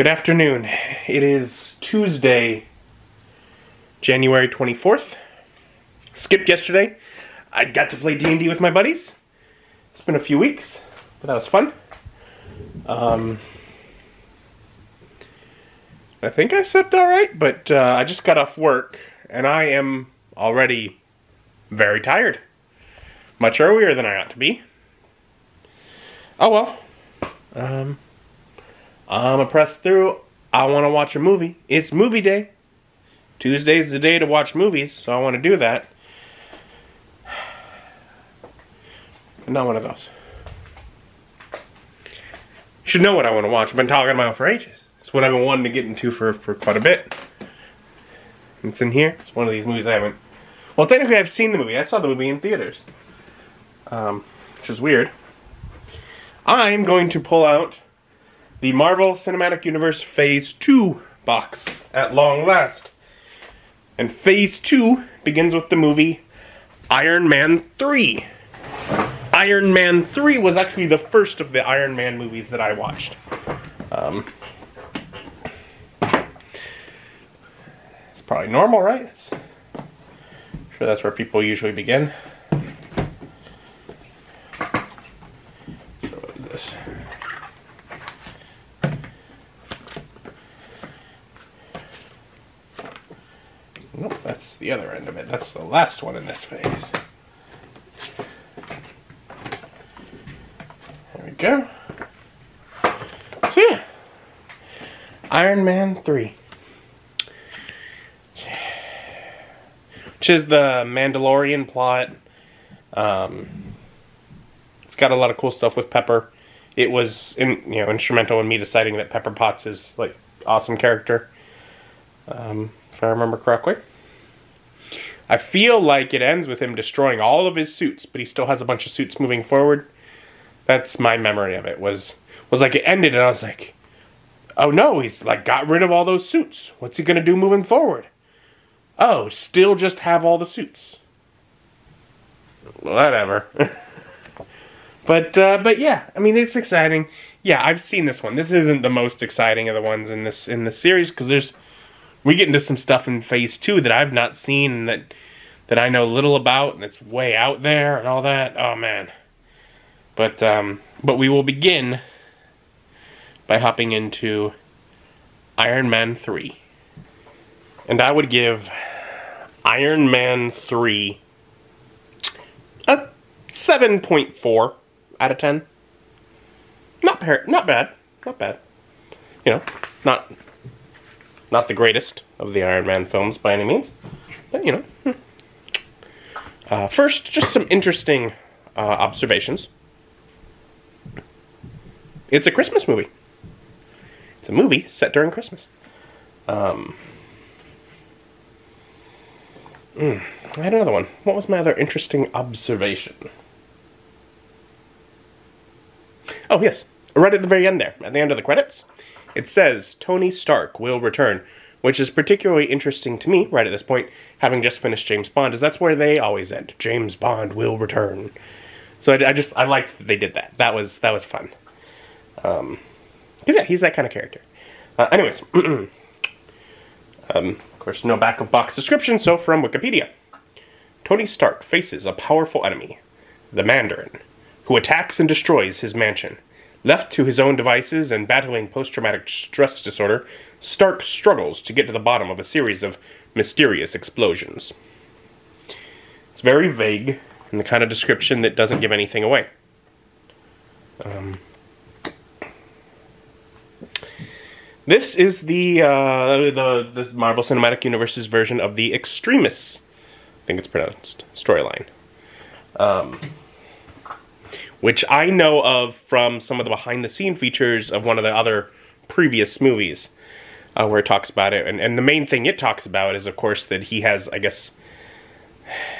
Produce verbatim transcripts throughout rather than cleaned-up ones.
Good afternoon. It is Tuesday, January twenty-fourth. Skipped yesterday. I got to play D and D with my buddies. It's been a few weeks, but that was fun. Um, I think I slept alright, but uh, I just got off work, and I am already very tired. Much earlier than I ought to be. Oh well. Um... I'ma press through. I want to watch a movie. It's movie day. Tuesday's the day to watch movies, so I want to do that. I'm not one of those. You should know what I want to watch. I've been talking about it for ages. It's what I've been wanting to get into for, for quite a bit. It's in here. It's one of these movies I haven't... Well, technically I've seen the movie. I saw the movie in theaters. Um, which is weird. I'm going to pull out the Marvel Cinematic Universe Phase two box, at long last. And Phase two begins with the movie Iron Man three. Iron Man three was actually the first of the Iron Man movies that I watched. Um, it's probably normal, right? It's, I'm sure that's where people usually begin. So what is this? Nope, that's the other end of it. That's the last one in this phase. There we go. So yeah, Iron Man three. Which is the Mandalorian plot. Um, it's got a lot of cool stuff with Pepper. It was in, you know, instrumental in me deciding that Pepper Potts is like awesome character. Um, if I remember correctly. I feel like it ends with him destroying all of his suits, but he still has a bunch of suits moving forward. That's my memory of it. Was was like it ended, and I was like, "Oh no, he's like got rid of all those suits. What's he gonna do moving forward? Oh, still just have all the suits. Whatever." but uh, but yeah, I mean it's exciting. Yeah, I've seen this one. This isn't the most exciting of the ones in this in the series because there's. We get into some stuff in phase two that I've not seen and that, that I know little about and it's way out there and all that. Oh man. But um, but we will begin by hopping into Iron Man three. And I would give Iron Man three a seven point four out of ten. Not par- not bad. Not bad. You know, not... Not the greatest of the Iron Man films by any means, but you know. Uh, first, just some interesting uh, observations. It's a Christmas movie. It's a movie set during Christmas. Um, mm, I had another one. What was my other interesting observation? Oh, yes. Right at the very end there, at the end of the credits. It says, Tony Stark will return, which is particularly interesting to me right at this point, having just finished James Bond, is that's where they always end. James Bond will return. So I, I just, I liked that they did that. That was, that was fun. Um, because yeah, he's that kind of character. Uh, anyways. um, of course, no back-of-box description, so from Wikipedia. Tony Stark faces a powerful enemy, the Mandarin, who attacks and destroys his mansion. Left to his own devices and battling post-traumatic stress disorder, Stark struggles to get to the bottom of a series of mysterious explosions. It's very vague, and the kind of description that doesn't give anything away. Um, this is the, uh, the, the Marvel Cinematic Universe's version of the Extremis, I think it's pronounced, storyline. Um... Which I know of from some of the behind-the-scene features of one of the other previous movies uh, where it talks about it. And, and the main thing it talks about is, of course, that he has, I guess,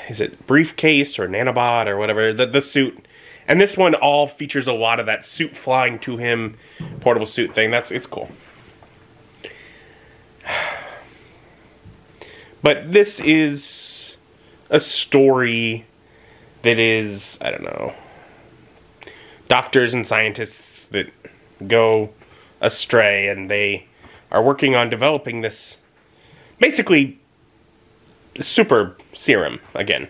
is it briefcase or nanobot or whatever, the, the suit. And this one all features a lot of that suit flying to him, portable suit thing. That's, it's cool. But this is a story that is, I don't know... Doctors and scientists that go astray and they are working on developing this basically super serum again.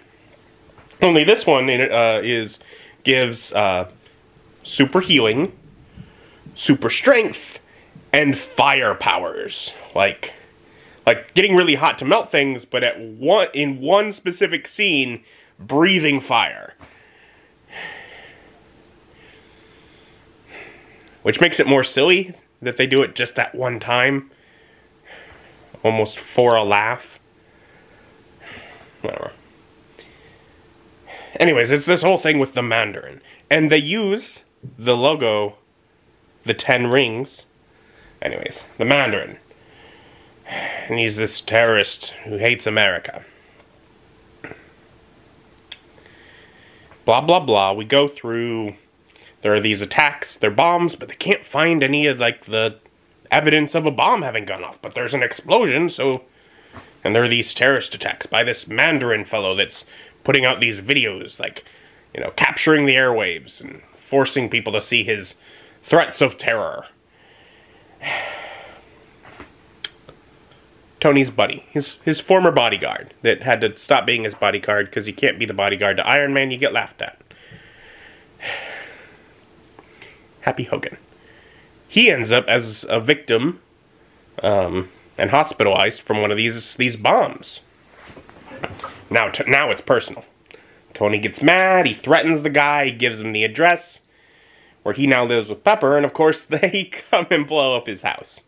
Only this one uh, is gives uh, super healing, super strength, and fire powers. Like, like getting really hot to melt things, but at one in one specific scene, breathing fire. Which makes it more silly that they do it just that one time. Almost for a laugh. Whatever. Anyways, it's this whole thing with the Mandarin. And they use the logo, the ten rings. Anyways, the Mandarin. And he's this terrorist who hates America. Blah, blah, blah. We go through... There are these attacks, they're bombs, but they can't find any of, like, the evidence of a bomb having gone off. But there's an explosion, so... And there are these terrorist attacks by this Mandarin fellow that's putting out these videos, like, you know, capturing the airwaves and forcing people to see his threats of terror. Tony's buddy, his, his former bodyguard, that had to stop being his bodyguard because you can't be the bodyguard to Iron Man, you get laughed at. Happy Hogan. He ends up as a victim um, and hospitalized from one of these these bombs. Now, t now it's personal. Tony gets mad. He threatens the guy. He gives him the address where he now lives with Pepper, and of course they come and blow up his house.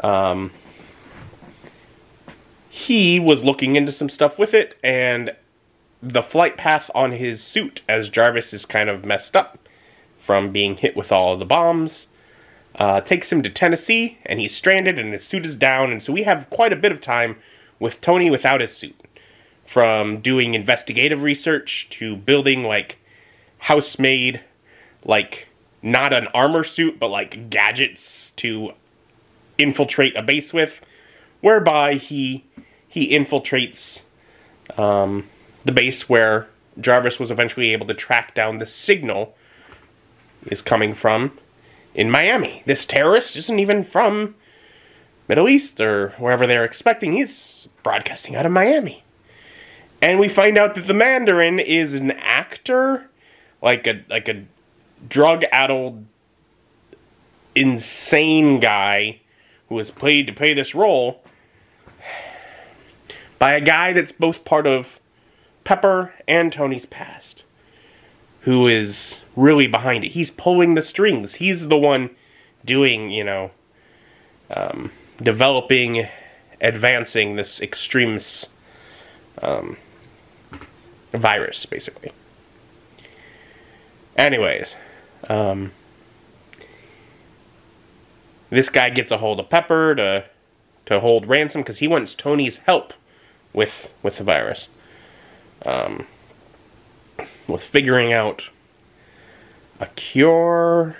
Um, he was looking into some stuff with it, and the flight path on his suit, as Jarvis is kind of messed up from being hit with all of the bombs, uh, takes him to Tennessee, and he's stranded, and his suit is down, and so we have quite a bit of time with Tony without his suit, from doing investigative research to building, like, house-made, like, not an armor suit, but, like, gadgets to infiltrate a base with, whereby he, he infiltrates um, the base where Jarvis was eventually able to track down the signal is coming from in Miami. This terrorist isn't even from Middle East or wherever they're expecting. He's broadcasting out of Miami. And we find out that the Mandarin is an actor, like a like a drug-addled, insane guy who was played to play this role by a guy that's both part of Pepper and Tony's past, who is really behind it. He's pulling the strings. He's the one doing, you know, um, developing, advancing this Extremis um, virus, basically. Anyways, um, this guy gets a hold of Pepper to to hold ransom because he wants Tony's help with with the virus. Um... with figuring out a cure,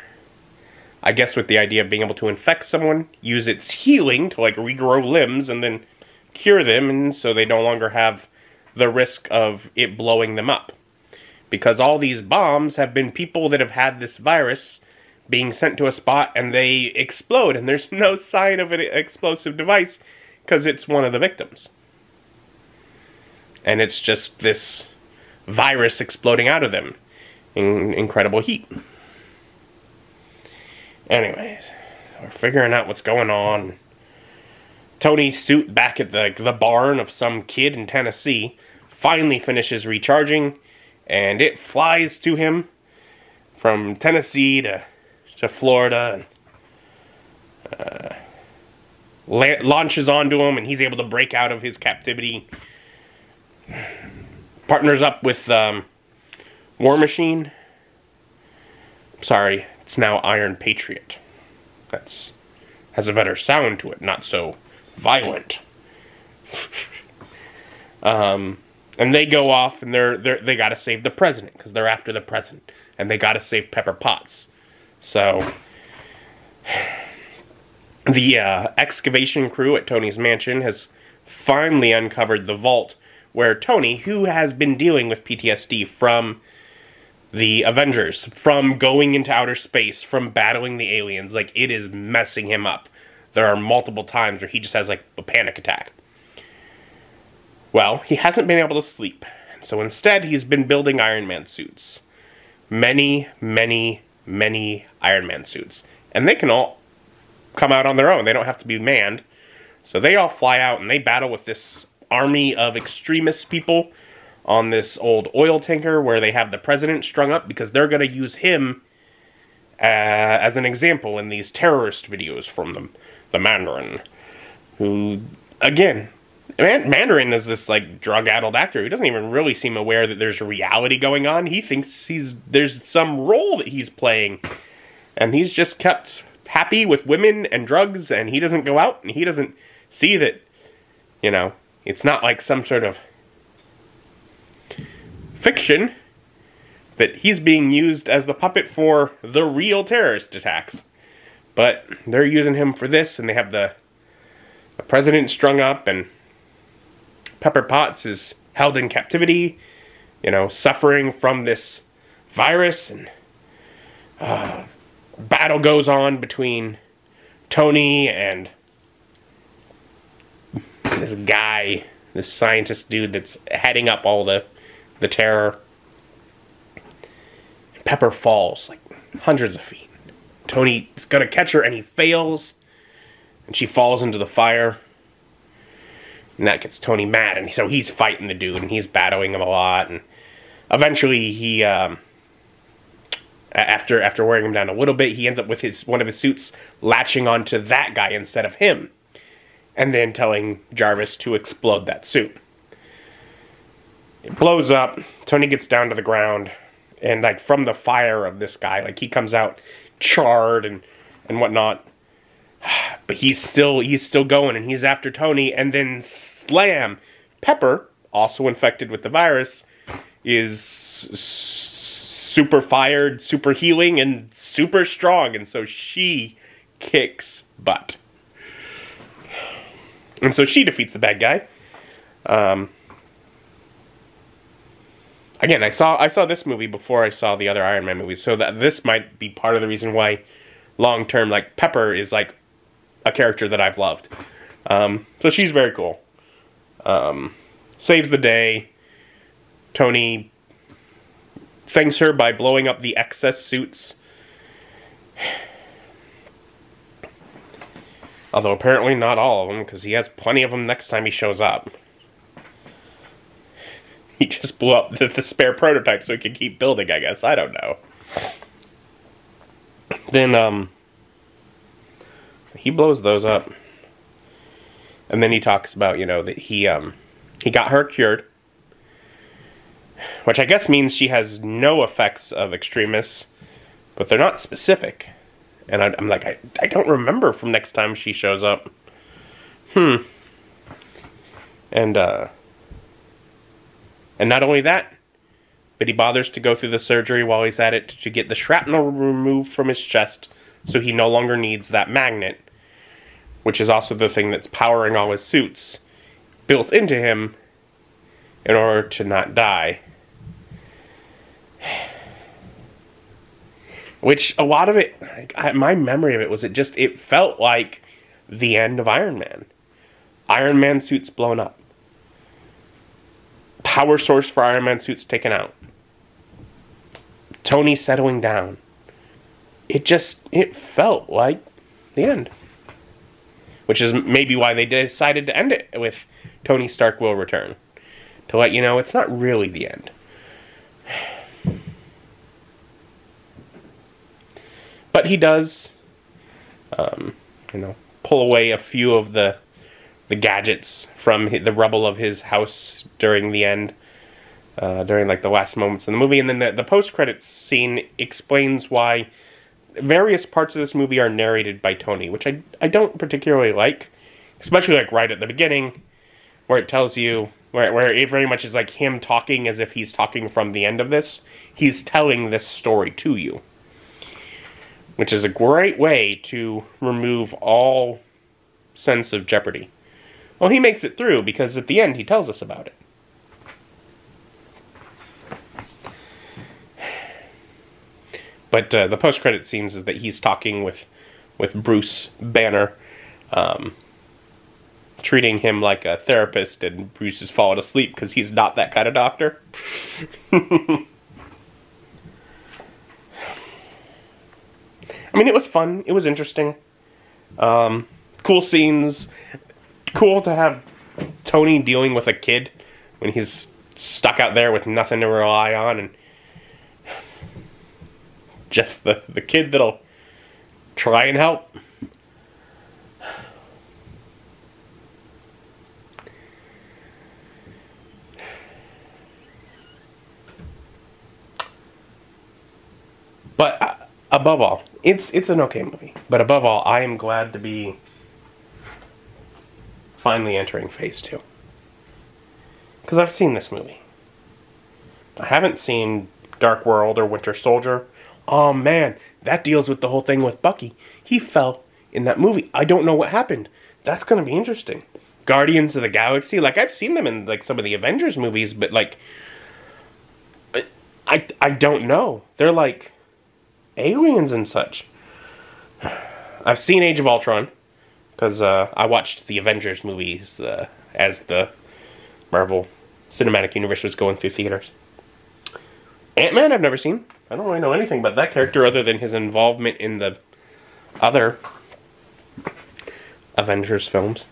I guess, with the idea of being able to infect someone, use its healing to, like, regrow limbs and then cure them, and so they no longer have the risk of it blowing them up. Because all these bombs have been people that have had this virus being sent to a spot and they explode, and there's no sign of an explosive device because it's one of the victims. And it's just this virus exploding out of them in incredible heat. Anyways, we're figuring out what's going on. Tony's suit back at the, the barn of some kid in Tennessee finally finishes recharging, and it flies to him from Tennessee to, to Florida, and uh, la launches onto him, and he's able to break out of his captivity. Partners up with um, War Machine. Sorry, it's now Iron Patriot. That's has a better sound to it, not so violent. um, and they go off, and they're they they gotta save the president because they're after the president, and they gotta save Pepper Potts. So the uh, excavation crew at Tony's mansion has finally uncovered the vault where Tony, who has been dealing with P T S D from the Avengers, from going into outer space, from battling the aliens, like, it is messing him up. There are multiple times where he just has like a panic attack. Well, he hasn't been able to sleep. So instead, he's been building Iron Man suits. Many, many, many Iron Man suits. And they can all come out on their own. They don't have to be manned. So they all fly out and they battle with this army of extremist people on this old oil tanker where they have the president strung up because they're going to use him uh, as an example in these terrorist videos from the, the Mandarin. Who, again... Mandarin is this, like, drug-addled actor who doesn't even really seem aware that there's a reality going on. He thinks he's there's some role that he's playing. And he's just kept happy with women and drugs, and he doesn't go out, and he doesn't see that, you know, it's not like some sort of fiction that he's being used as the puppet for the real terrorist attacks. But they're using him for this, and they have the, the president strung up, and... Pepper Potts is held in captivity, you know, suffering from this virus, and uh, battle goes on between Tony and this guy, this scientist dude that's heading up all the, the terror. Pepper falls, like, hundreds of feet. Tony is gonna catch her, and he fails, and she falls into the fire. And that gets Tony mad, and so he's fighting the dude, and he's battling him a lot, and eventually he, um, after after wearing him down a little bit, he ends up with his one of his suits latching onto that guy instead of him, and then telling Jarvis to explode that suit. It blows up. Tony gets down to the ground, and like from the fire of this guy, like he comes out charred and and whatnot. But he's still, he's still going, and he's after Tony, and then slam! Pepper, also infected with the virus, is super fired, super healing, and super strong, and so she kicks butt. And so she defeats the bad guy. Um, again, I saw, I saw this movie before I saw the other Iron Man movies, so that this might be part of the reason why, long term, like, Pepper is, like, a character that I've loved. Um, so she's very cool. Um, saves the day. Tony thanks her by blowing up the excess suits. Although apparently not all of them, because he has plenty of them next time he shows up. He just blew up the, the spare prototype so he could keep building, I guess. I don't know. Then, um... he blows those up, and then he talks about, you know, that he um he got her cured, which I guess means she has no effects of Extremis, but they're not specific. And I, I'm like, I, I don't remember from next time she shows up. Hmm. And uh, and not only that, but he bothers to go through the surgery while he's at it to get the shrapnel removed from his chest, so he no longer needs that magnet, which is also the thing that's powering all his suits, built into him in order to not die. Which, a lot of it, I, my memory of it was it just, it felt like the end of Iron Man. Iron Man suits blown up. Power source for Iron Man suits taken out. Tony settling down. It just, it felt like the end. Which is maybe why they decided to end it with Tony Stark will return. To let you know, it's not really the end. But he does, um, you know, pull away a few of the, the gadgets from the rubble of his house during the end. Uh, during, like, the last moments of the movie. And then the, the post-credits scene explains why... various parts of this movie are narrated by Tony, which I, I don't particularly like, especially like right at the beginning, where it tells you, where, where it very much is like him talking as if he's talking from the end of this. He's telling this story to you, which is a great way to remove all sense of jeopardy. Well, he makes it through because at the end he tells us about it. But uh, the post-credit scenes is that he's talking with, with Bruce Banner, um, treating him like a therapist, and Bruce is falling asleep because he's not that kind of doctor. I mean, it was fun. It was interesting. Um, cool scenes. Cool to have Tony dealing with a kid when he's stuck out there with nothing to rely on, and just the, the kid that'll try and help. But uh, above all, it's it's an okay movie. But above all, I am glad to be finally entering phase two. Because I've seen this movie. I haven't seen Dark World or Winter Soldier. Oh man, that deals with the whole thing with Bucky. He fell in that movie. I don't know what happened. That's going to be interesting. Guardians of the Galaxy. Like, I've seen them in like some of the Avengers movies, but like, I, I don't know. They're like aliens and such. I've seen Age of Ultron, because uh, I watched the Avengers movies uh, as the Marvel Cinematic Universe was going through theaters. Ant-Man I've never seen. I don't really know anything about that character other than his involvement in the other Avengers films.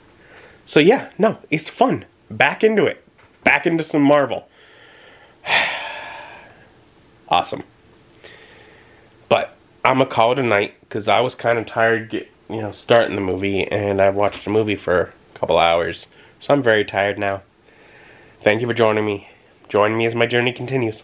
So yeah, no, it's fun. Back into it. Back into some Marvel. Awesome. But I'm going to call it a night, because I was kind of tired get, you know, starting the movie, and I've watched a movie for a couple hours. So I'm very tired now. Thank you for joining me. Join me as my journey continues.